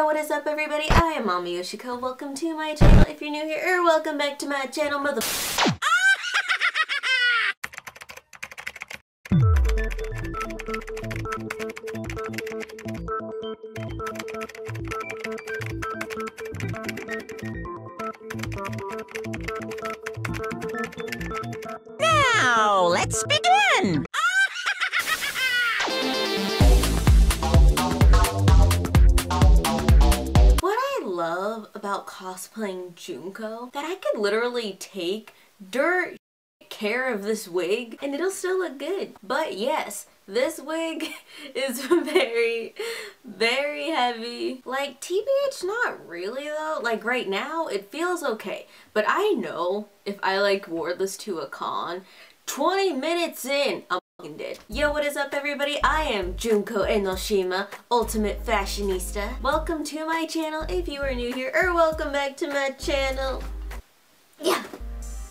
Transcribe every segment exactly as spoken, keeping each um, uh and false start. Yo, what is up everybody? I am Ami Yoshiko. Welcome to my channel. If you're new here, or welcome back to my channel, mother... Now, let's begin! Love about cosplaying Junko that I could literally take dirt care of this wig and it'll still look good. But yes, this wig is very, very heavy. Like T B H, not really though. Like right now it feels okay, but I know if I like wore this to a con, twenty minutes in, I'm Did. Yo, what is up everybody? I am Junko Enoshima, ultimate fashionista. Welcome to my channel if you are new here, or welcome back to my channel. Yeah,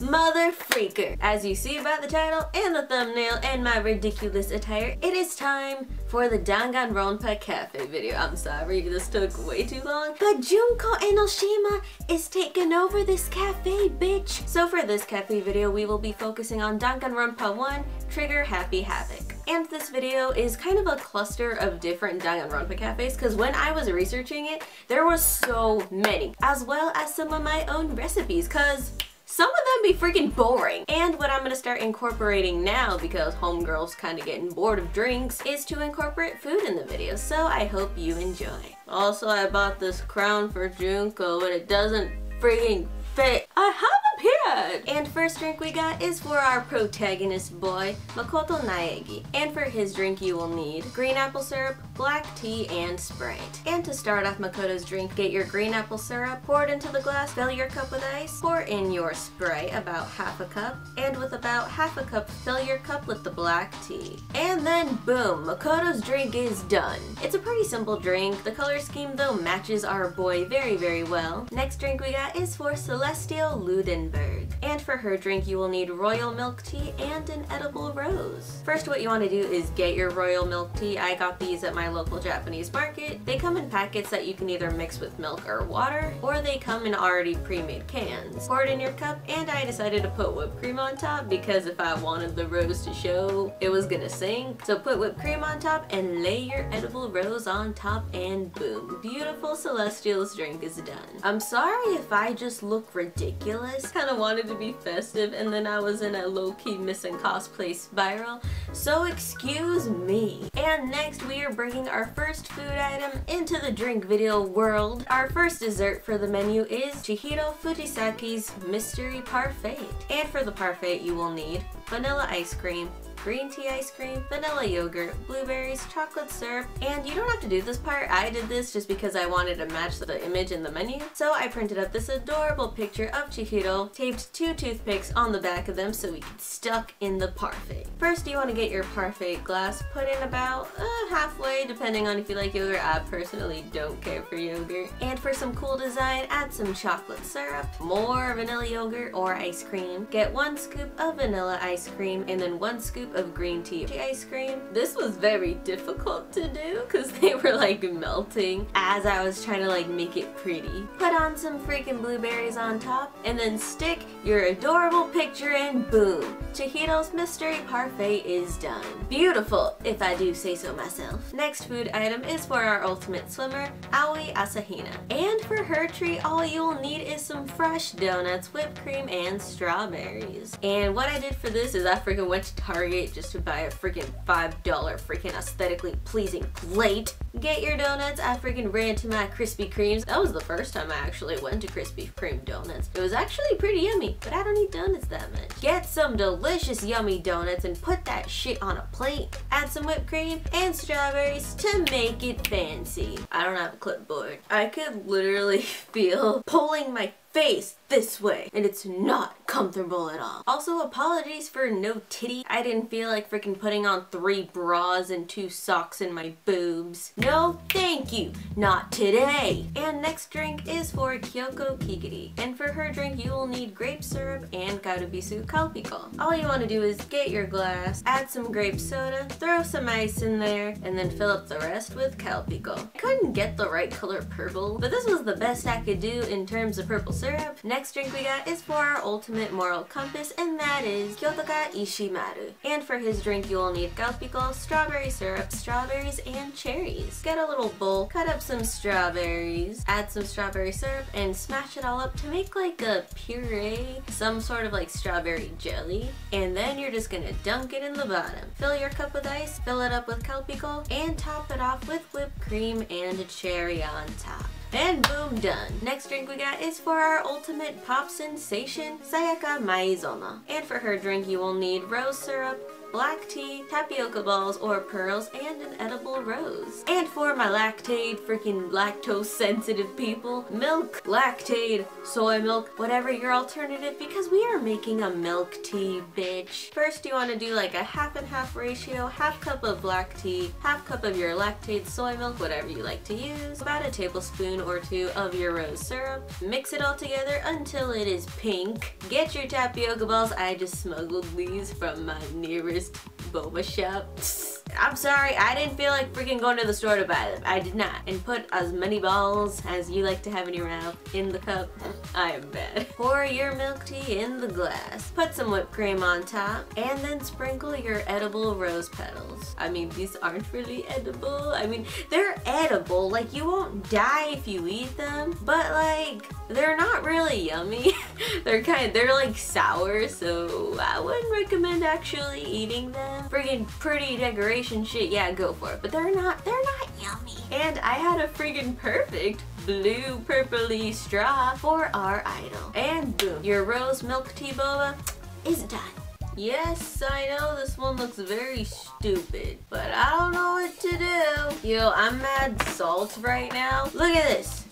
mother freaker. As you see by the title and the thumbnail and my ridiculous attire, it is time for the Danganronpa cafe video. I'm sorry, this took way too long, but Junko Enoshima is taking over this cafe, bitch. So for this cafe video, we will be focusing on Danganronpa one, Trigger Happy Havoc. And this video is kind of a cluster of different Danganronpa cafes, because when I was researching it, there were so many, as well as some of my own recipes, because some of them be freaking boring. And what I'm gonna start incorporating now, because homegirl's kind of getting bored of drinks, is to incorporate food in the video. So I hope you enjoy. Also, I bought this crown for Junko, but it doesn't freaking fit. I have a beard! And first drink we got is for our protagonist boy, Makoto Naegi. And for his drink you will need green apple syrup, black tea, and Sprite. And to start off Makoto's drink, get your green apple syrup, pour it into the glass, fill your cup with ice, pour in your Sprite, about half a cup, and with about half a cup, fill your cup with the black tea. And then boom, Makoto's drink is done. It's a pretty simple drink. The color scheme though matches our boy very, very well. Next drink we got is for Celestia Ludenberg. And for her drink, you will need royal milk tea and an edible rose. First, what you want to do is get your royal milk tea. I got these at my local Japanese market. They come in packets that you can either mix with milk or water, or they come in already pre-made cans. Pour it in your cup, and I decided to put whipped cream on top because if I wanted the rose to show, it was gonna sink. So put whipped cream on top and lay your edible rose on top, and boom. Beautiful Celestial's drink is done. I'm sorry if I just look ridiculous. Kind of wanted to be festive and then I was in a low-key missing cosplay spiral, so excuse me. And next we are bringing our first food item into the drink video world. Our first dessert for the menu is Chihiro Fujisaki's mystery parfait. And for the parfait you will need vanilla ice cream, green tea ice cream, vanilla yogurt, blueberries, chocolate syrup, and you don't have to do this part. I did this just because I wanted to match the image in the menu. So I printed up this adorable picture of Chihiro, taped two toothpicks on the back of them so we could stuck in the parfait. First, you want to get your parfait glass, put in about uh, halfway, depending on if you like yogurt. I personally don't care for yogurt. And for some cool design, add some chocolate syrup, more vanilla yogurt or ice cream. Get one scoop of vanilla ice cream and then one scoop of green tea ice cream. This was very difficult to do because they were like melting as I was trying to like make it pretty. Put on some freaking blueberries on top and then stick your adorable picture and boom! Chihiro's mystery parfait is done. Beautiful, if I do say so myself. Next food item is for our ultimate swimmer, Aoi Asahina. And for her treat, all you will need is some fresh donuts, whipped cream, and strawberries. And what I did for this is I freaking went to Target just to buy a freaking five dollar freaking aesthetically pleasing plate. Get your donuts. I freaking ran to my Krispy Kremes. That was the first time I actually went to Krispy Kreme donuts. It was actually pretty yummy, but I don't eat donuts that much. Get some delicious yummy donuts and put that shit on a plate. Add some whipped cream and strawberries to make it fancy. I don't have a clipboard. I could literally feel pulling my face this way, and it's not comfortable at all. Also, apologies for no titty. I didn't feel like freaking putting on three bras and two socks in my boobs. No thank you, not today. And next drink is for Kyoko Kigiri, and for her drink you will need grape syrup and Carubisu Calpico. All you want to do is get your glass, add some grape soda, throw some ice in there, and then fill up the rest with Calpico. I couldn't get the right color purple, but this was the best I could do in terms of purple syrup. Next drink we got is for our ultimate moral compass, and that is Kiyotaka Ishimaru. And for his drink you will need Calpico, strawberry syrup, strawberries, and cherries. Get a little bowl, cut up some strawberries, add some strawberry syrup, and smash it all up to make like a puree, some sort of like strawberry jelly, and then you're just gonna dunk it in the bottom. Fill your cup with ice, fill it up with Calpico, and top it off with whipped cream and a cherry on top. And boom, done. Next drink we got is for our ultimate pop sensation, Sayaka Maizono. And for her drink you will need rose syrup, black tea, tapioca balls or pearls, and an edible rose. And for my lactaid, freaking lactose sensitive people, milk, lactaid, soy milk, whatever your alternative, because we are making a milk tea, bitch. First you want to do like a half and half ratio, half cup of black tea, half cup of your lactaid soy milk, whatever you like to use, about a tablespoon or two of your rose syrup. Mix it all together until it is pink. Get your tapioca balls. I just smuggled these from my nearest boba shop. I'm sorry, I didn't feel like freaking going to the store to buy them. I did not. And put as many balls as you like to have in your mouth in the cup. I am bad. Pour your milk tea in the glass. Put some whipped cream on top. And then sprinkle your edible rose petals. I mean, these aren't really edible. I mean, they're edible. Like, you won't die if you eat them. But, like, they're not really yummy. They're kind of, they're like sour. So, I wouldn't recommend actually eating them. Freaking pretty decoration shit, yeah, go for it, but they're not they're not yummy. And I had a friggin' perfect blue purpley straw for our idol, and boom, your rose milk tea boba is done. Yes, I know this one looks very stupid, but I don't know what to do. Yo, I'm mad salt right now. Look at this.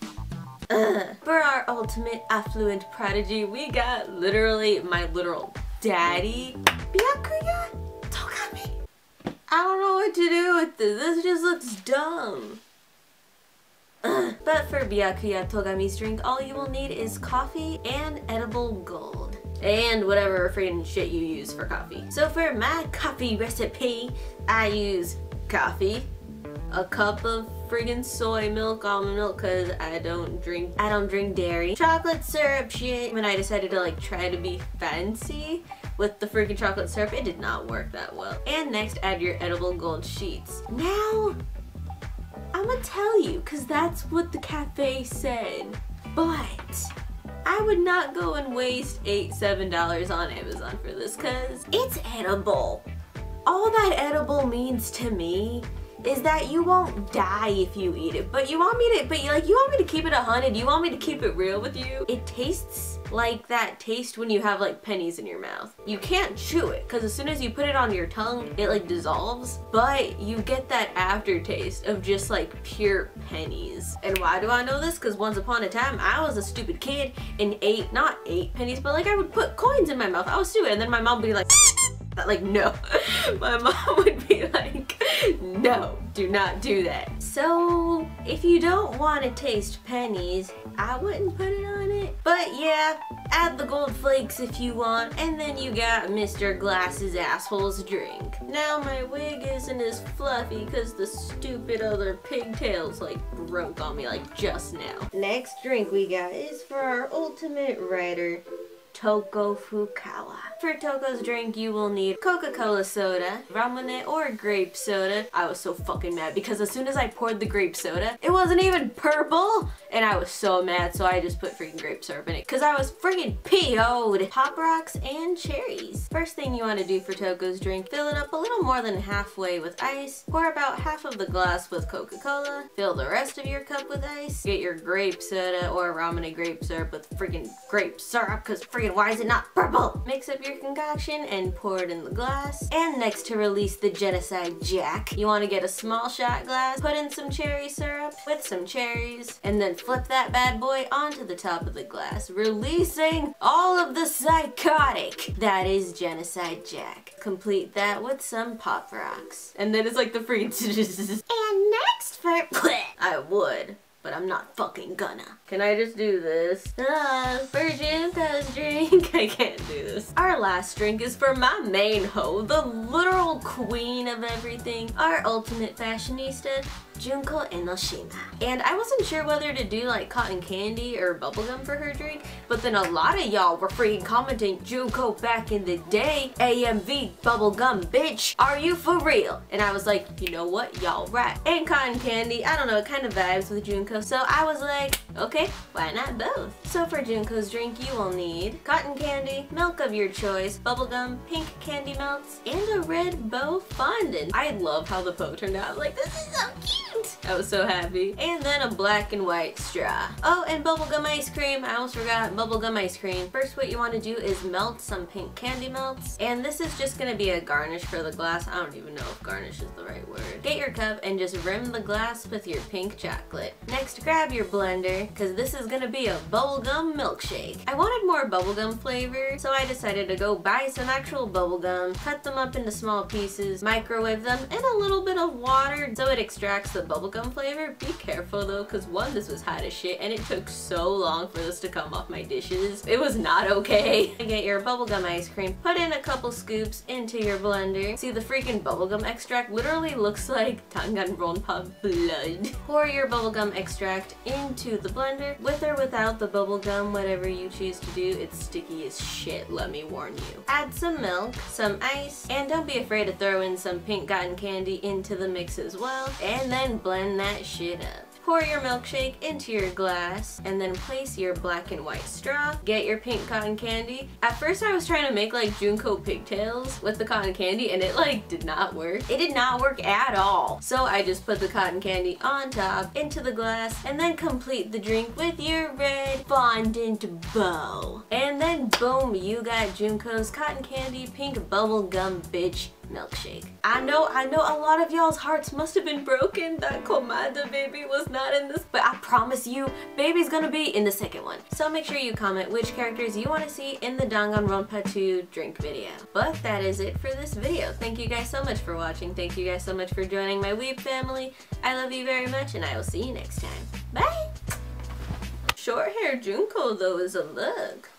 Ugh. For our ultimate affluent prodigy, we got literally my literal daddy, Byakuya Togami. I don't know what to do with this. This just looks dumb. Ugh. But for Byakuya Togami's drink, all you will need is coffee and edible gold. And whatever freaking shit you use for coffee. So for my coffee recipe, I use coffee, a cup of friggin' soy milk, almond milk, cause I don't drink, I don't drink dairy. Chocolate syrup shit. When I decided to like try to be fancy with the friggin' chocolate syrup, it did not work that well. And next, add your edible gold sheets. Now, I'ma tell you, cause that's what the cafe said, but I would not go and waste eight, seven dollars on Amazon for this, cause it's edible. All that edible means to me is that you won't die if you eat it. But you want me to, but you like, you want me to keep it a hundred? You want me to keep it real with you? It tastes like that taste when you have like pennies in your mouth. You can't chew it, because as soon as you put it on your tongue, it like dissolves. But you get that aftertaste of just like pure pennies. And why do I know this? Because once upon a time, I was a stupid kid and ate, not ate pennies, but like I would put coins in my mouth. I was stupid. And then my mom would be like, like, no. My mom would be like, no, do not do that. So if you don't want to taste pennies, I wouldn't put it on it. But yeah, add the gold flakes if you want, and then you got Mister Glass's asshole's drink. Now my wig isn't as fluffy because the stupid other pigtails like broke on me like just now. Next drink we got is for our ultimate writer, Toko Fukawa. For Toko's drink, you will need Coca-Cola soda, Ramune, or grape soda. I was so fucking mad because as soon as I poured the grape soda, it wasn't even purple, and I was so mad, so I just put freaking grape syrup in it because I was freaking P O'd. Pop rocks and cherries. First thing you want to do for Toko's drink, fill it up a little more than halfway with ice, pour about half of the glass with Coca-Cola, fill the rest of your cup with ice, get your grape soda or Ramune grape syrup with freaking grape syrup because freaking and why is it not purple? Mix up your concoction and pour it in the glass. And next to release the Genocide Jack, you want to get a small shot glass, put in some cherry syrup with some cherries, and then flip that bad boy onto the top of the glass, releasing all of the psychotic. That is Genocide Jack. Complete that with some pop rocks. And then it's like the free... And next for... I would, but I'm not fucking gonna. Can I just do this? Ah, virgin does drink. I can't do this. Our last drink is for my main hoe, the literal queen of everything, our ultimate fashionista, Junko Enoshima. And I wasn't sure whether to do like cotton candy or bubblegum for her drink, but then a lot of y'all were freaking commenting, Junko back in the day, A M V bubblegum bitch, are you for real? And I was like, you know what, y'all right. And cotton candy, I don't know, it kind of vibes with Junko, so I was like, okay, why not both? So for Junko's drink, you will need cotton candy, milk of your choice, bubblegum, pink candy melts, and a red bow fondant. I love how the bow turned out. I was like, this is so cute. I was so happy. And then a black and white straw. Oh, and bubblegum ice cream. I almost forgot bubblegum ice cream. First, what you want to do is melt some pink candy melts. And this is just going to be a garnish for the glass. I don't even know if garnish is the right word. Get your cup and just rim the glass with your pink chocolate. Next, grab your blender, because this is going to be a bubblegum milkshake. I wanted more bubblegum flavor, so I decided to go buy some actual bubblegum, cut them up into small pieces, microwave them in a little bit of water so it extracts the bubblegum flavor. Be careful though, because one, this was hot as shit and it took so long for this to come off my dishes. It was not okay. Get your bubblegum ice cream, put in a couple scoops into your blender. See, the freaking bubblegum extract literally looks like Danganronpa blood. Pour your bubblegum extract into the blender. With or without the bubblegum, whatever you choose to do, it's sticky as shit, let me warn you. Add some milk, some ice, and don't be afraid to throw in some pink cotton candy into the mix as well. And then blend that shit up. Pour your milkshake into your glass and then place your black and white straw. Get your pink cotton candy. At first I was trying to make like Junko pigtails with the cotton candy and it like did not work. It did not work at all. So I just put the cotton candy on top into the glass and then complete the drink with your red fondant bow. And then boom, you got Junko's cotton candy pink bubblegum bitch milkshake. I know, I know a lot of y'all's hearts must have been broken that Komada baby was not in this, but I promise you, baby's gonna be in the second one. So make sure you comment which characters you want to see in the Danganronpa two drink video. But that is it for this video. Thank you guys so much for watching. Thank you guys so much for joining my weeb family. I love you very much and I will see you next time. Bye! Short hair Junko though is a look.